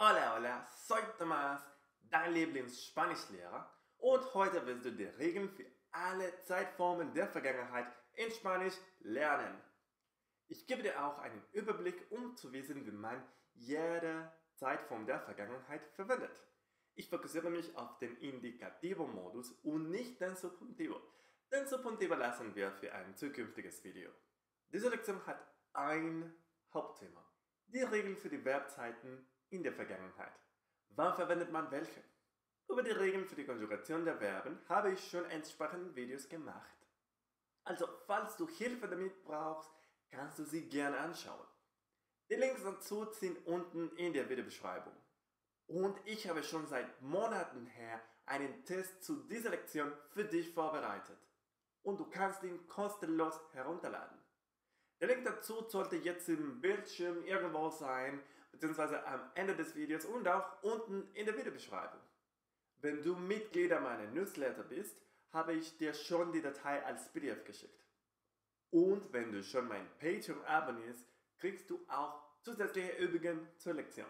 Hola, hola, soy Tomás, dein Lieblings-Spanischlehrer, und heute wirst du die Regeln für alle Zeitformen der Vergangenheit in Spanisch lernen. Ich gebe dir auch einen Überblick, um zu wissen, wie man jede Zeitform der Vergangenheit verwendet. Ich fokussiere mich auf den Indicativo-Modus und nicht den Subjuntivo. Den Subjuntivo lassen wir für ein zukünftiges Video. Diese Lektion hat ein Hauptthema: die Regeln für die Verbzeiten in der Vergangenheit. Wann verwendet man welche? Über die Regeln für die Konjugation der Verben habe ich schon entsprechende Videos gemacht. Also, falls du Hilfe damit brauchst, kannst du sie gerne anschauen. Die Links dazu sind unten in der Videobeschreibung. Und ich habe schon seit Monaten her einen Test zu dieser Lektion für dich vorbereitet. Und du kannst ihn kostenlos herunterladen. Der Link dazu sollte jetzt im Bildschirm irgendwo sein, beziehungsweise am Ende des Videos und auch unten in der Videobeschreibung. Wenn du Mitglieder meiner Newsletter bist, habe ich dir schon die Datei als PDF geschickt. Und wenn du schon mein Patreon abonnierst, kriegst du auch zusätzliche Übungen zur Lektion.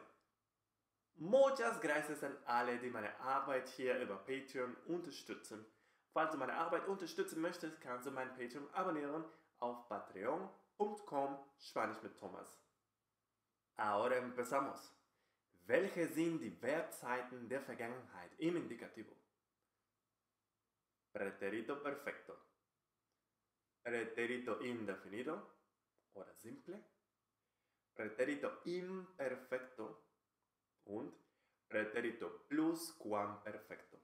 Muchas gracias an alle, die meine Arbeit hier über Patreon unterstützen. Falls du meine Arbeit unterstützen möchtest, kannst du mein Patreon abonnieren auf patreon.com/SpanischmitTomás. Ahora empezamos. Welche sind die Verbzeiten der Vergangenheit im Indicativo? Pretérito perfecto, pretérito indefinido oder simple, pretérito imperfecto und pretérito pluscuamperfecto.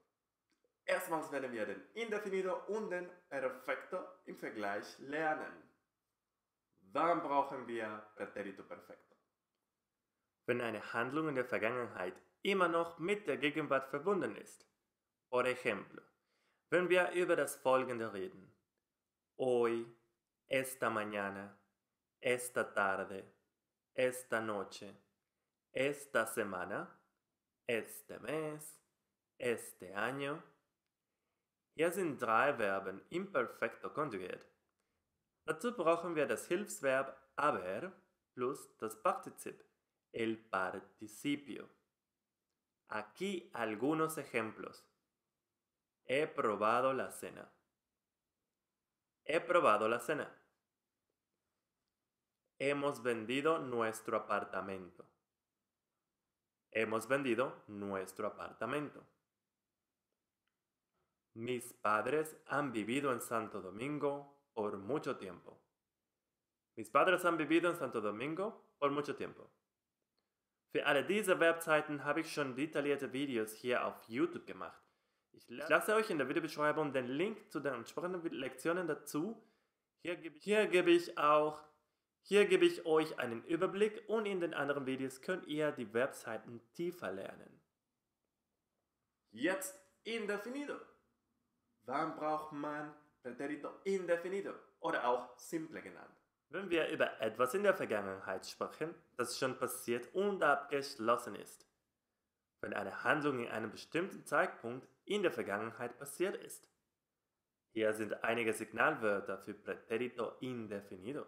Erstmals werden wir den Indefinido und den Perfecto im Vergleich lernen. Wann brauchen wir pretérito perfecto? Wenn eine Handlung in der Vergangenheit immer noch mit der Gegenwart verbunden ist. Por ejemplo, wenn wir über das Folgende reden: hoy, esta mañana, esta tarde, esta noche, esta semana, este mes, este año. Hier sind drei Verben im Perfekto konjugiert. Dazu brauchen wir das Hilfsverb aber plus das Partizip, el participio. Aquí algunos ejemplos. He probado la cena. He probado la cena. Hemos vendido nuestro apartamento. Hemos vendido nuestro apartamento. Mis padres han vivido en Santo Domingo por mucho tiempo. Mis padres han vivido en Santo Domingo por mucho tiempo. Für alle diese Verbzeiten habe ich schon detaillierte Videos hier auf YouTube gemacht. Ich lasse euch in der Videobeschreibung den Link zu den entsprechenden Lektionen dazu. Hier gebe ich euch einen Überblick, und in den anderen Videos könnt ihr die Verbzeiten tiefer lernen. Jetzt indefinido. Wann braucht man pretérito indefinido oder auch simple genannt? Wenn wir über etwas in der Vergangenheit sprechen, das schon passiert und abgeschlossen ist. Wenn eine Handlung in einem bestimmten Zeitpunkt in der Vergangenheit passiert ist. Hier sind einige Signalwörter für pretérito indefinido: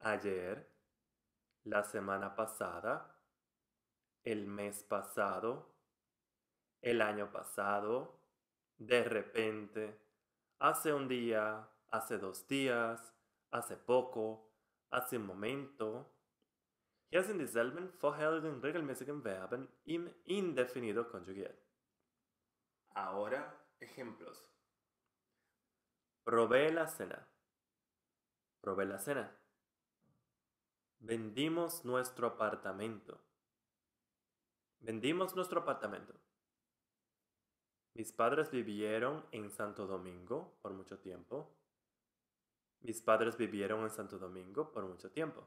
ayer, la semana pasada, el mes pasado, el año pasado, de repente, hace un día, hace dos días, hace poco, hace un momento. Hier sind dieselben vorherigen regelmäßigen Verben im Indefinido konjugiert. Ahora, ejemplos. Probé la cena. Probé la cena. Vendimos nuestro apartamento. Vendimos nuestro apartamento. Mis padres vivieron en Santo Domingo por mucho tiempo. Mis padres vivieron en Santo Domingo por mucho tiempo.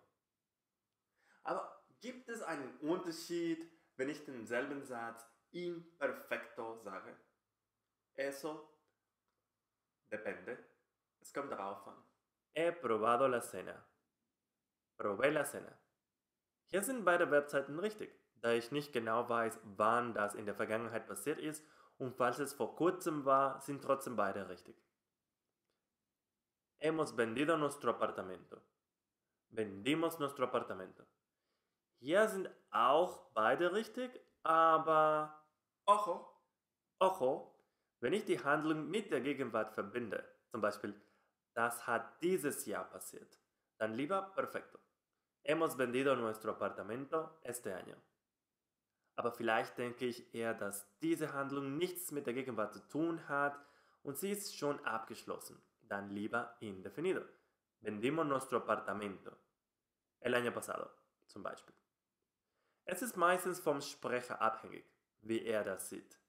Aber gibt es einen Unterschied, wenn ich denselben Satz imperfecto sage? Eso depende. Es kommt darauf an. He probado la cena. Probé la cena. Hier sind beide Verbzeiten richtig, da ich nicht genau weiß, wann das in der Vergangenheit passiert ist, und falls es vor kurzem war, sind trotzdem beide richtig. Hemos vendido nuestro apartamento. Vendimos nuestro apartamento. Hier sind auch beide richtig, aber ojo, ojo, wenn ich die Handlung mit der Gegenwart verbinde, zum Beispiel, das hat dieses Jahr passiert, dann lieber perfecto. Hemos vendido nuestro apartamento este año. Aber vielleicht denke ich eher, dass diese Handlung nichts mit der Gegenwart zu tun hat und sie ist schon abgeschlossen. Dann lieber indefinido. Vendimos nuestro apartamento. El año pasado, zum Beispiel. Es ist meistens vom Sprecher abhängig, wie er das sieht.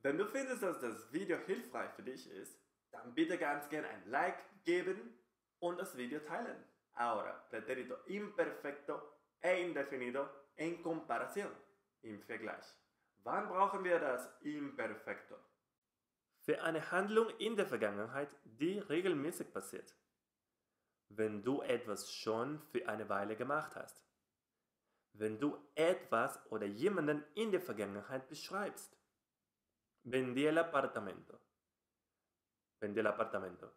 Wenn du findest, dass das Video hilfreich für dich ist, dann bitte ganz gerne ein Like geben und das Video teilen. Ahora, pretérito imperfecto e indefinido. En comparación, im Vergleich. Wann brauchen wir das Imperfekto? Für eine Handlung in der Vergangenheit, die regelmäßig passiert. Wenn du etwas schon für eine Weile gemacht hast. Wenn du etwas oder jemanden in der Vergangenheit beschreibst. Vendí el apartamento. Vendí el apartamento.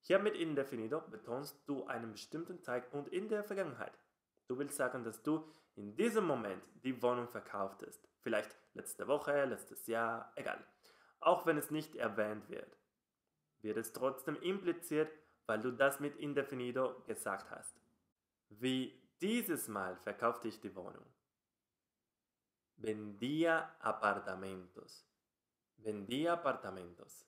Hier mit indefinido betonst du einen bestimmten Zeitpunkt in der Vergangenheit. Du willst sagen, dass du in diesem Moment die Wohnung verkauft ist. Vielleicht letzte Woche, letztes Jahr, egal. Auch wenn es nicht erwähnt wird, wird es trotzdem impliziert, weil du das mit indefinido gesagt hast. Wie dieses Mal verkaufte ich die Wohnung. Vendía apartamentos. Vendía apartamentos.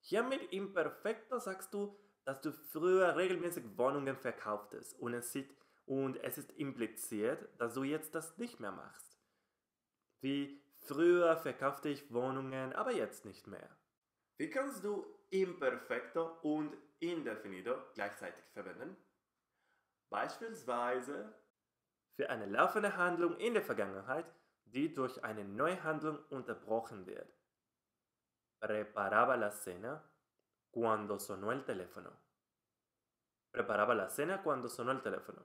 Hier mit imperfecto sagst du, dass du früher regelmäßig Wohnungen verkauftest und es ist impliziert, dass du jetzt das nicht mehr machst. Wie früher verkaufte ich Wohnungen, aber jetzt nicht mehr. Wie kannst du imperfecto und indefinido gleichzeitig verwenden? Beispielsweise für eine laufende Handlung in der Vergangenheit, die durch eine neue Handlung unterbrochen wird. Preparaba la cena cuando sonó el teléfono. Preparaba la cena cuando sonó el teléfono.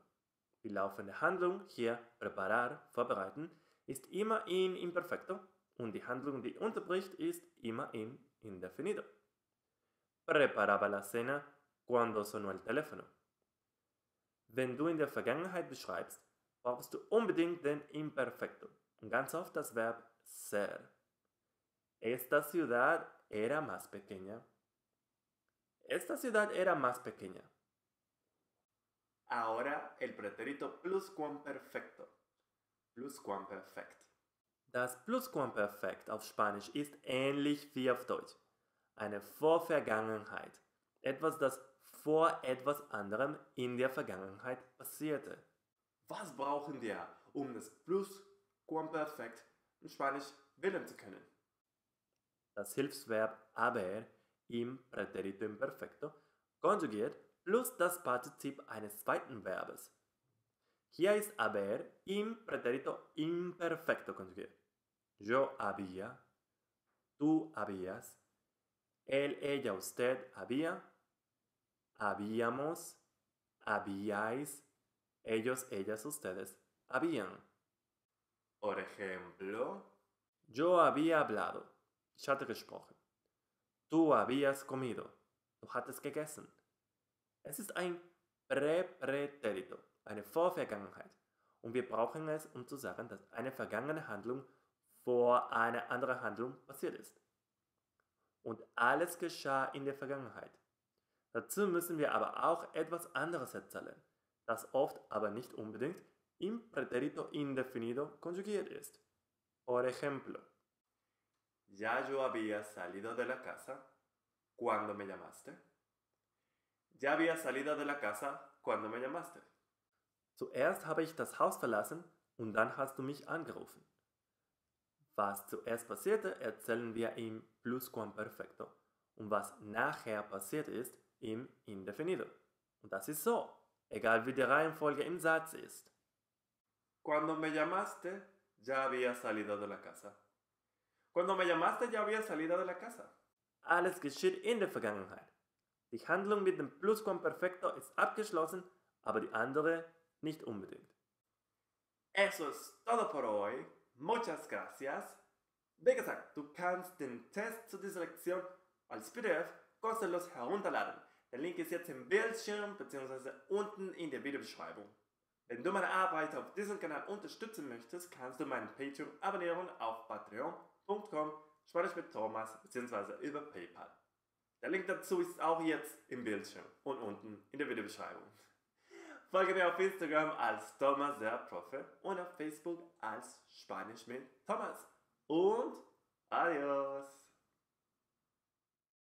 Die laufende Handlung, hier preparar, vorbereiten, ist immer in imperfecto und die Handlung, die unterbricht, ist immer in indefinido. Preparaba la cena cuando sonó el teléfono. Wenn du in der Vergangenheit beschreibst, brauchst du unbedingt den imperfecto und ganz oft das Verb ser. Esta ciudad era más pequeña. Esta ciudad era más pequeña. Ahora el pretérito pluscuamperfecto. Pluscuamperfekt. Das Pluscuamperfekt auf Spanisch ist ähnlich wie auf Deutsch. Eine Vorvergangenheit. Etwas, das vor etwas anderem in der Vergangenheit passierte. Was brauchen wir, um das Pluscuamperfekt in Spanisch wählen zu können? Das Hilfsverb haber im Präterito Imperfecto konjugiert plus das Partizip eines zweiten Verbes. Hier ist haber im Präterito Imperfecto konjugiert. Yo había, tú habías, él, ella, usted había, habíamos, habíais, ellos, ellas, ustedes habían. Por ejemplo, yo había hablado, ich hatte gesprochen. Tú habías comido, du hattest gegessen. Es ist ein Präterito, eine Vorvergangenheit. Und wir brauchen es, um zu sagen, dass eine vergangene Handlung vor einer anderen Handlung passiert ist. Und alles geschah in der Vergangenheit. Dazu müssen wir aber auch etwas anderes erzählen, das oft, aber nicht unbedingt, im Präterito indefinido konjugiert ist. Por ejemplo, ya yo había salido de la casa cuando me llamaste. Ya había salido de la casa cuando me llamaste. Zuerst habe ich das Haus verlassen und dann hast du mich angerufen. Was zuerst passierte, erzählen wir im Pluscuamperfecto. Und was nachher passiert ist, im Indefinido. Und das ist so, egal wie die Reihenfolge im Satz ist. Cuando me llamaste, ya había salido de la casa. Cuando me llamaste, ya había salido de la casa. Alles geschieht in der Vergangenheit. Die Handlung mit dem Pluscuamperfecto ist abgeschlossen, aber die andere nicht unbedingt. Eso es todo por hoy. Muchas gracias. Wie gesagt, du kannst den Test zu dieser Lektion als PDF kostenlos herunterladen. Der Link ist jetzt im Bildschirm bzw. unten in der Videobeschreibung. Wenn du meine Arbeit auf diesem Kanal unterstützen möchtest, kannst du meinen Patreon abonnieren auf patreon.com/SpanischmitTomas bzw. über PayPal. Der Link dazu ist auch jetzt im Bildschirm und unten in der Videobeschreibung. Folge mir auf Instagram als Thomas der Profe und auf Facebook als Spanisch mit Thomas. Und adios!